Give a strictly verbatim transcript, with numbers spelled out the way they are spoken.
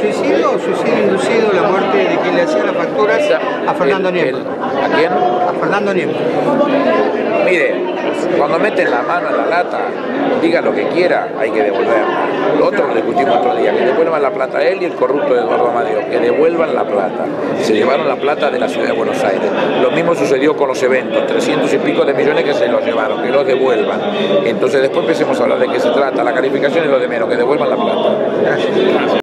¿Suicidio o suicidio inducido? La muerte de quien le hacía las facturas a Fernando Niembro. ¿A quién? A Fernando Niembro. Mire, cuando meten la mano en la lata, diga lo que quiera, hay que devolverla. Lo otro lo discutimos otro día, que devuelvan la plata a él y el corrupto de Eduardo Amadeo, que devuelvan la plata. Se llevaron la plata de la ciudad de Buenos Aires. Lo mismo sucedió con los eventos, trescientos y pico de millones que se los llevaron, que los devuelvan. Entonces después empecemos a hablar de qué se trata, la calificación y lo de menos, que devuelvan la plata. Gracias.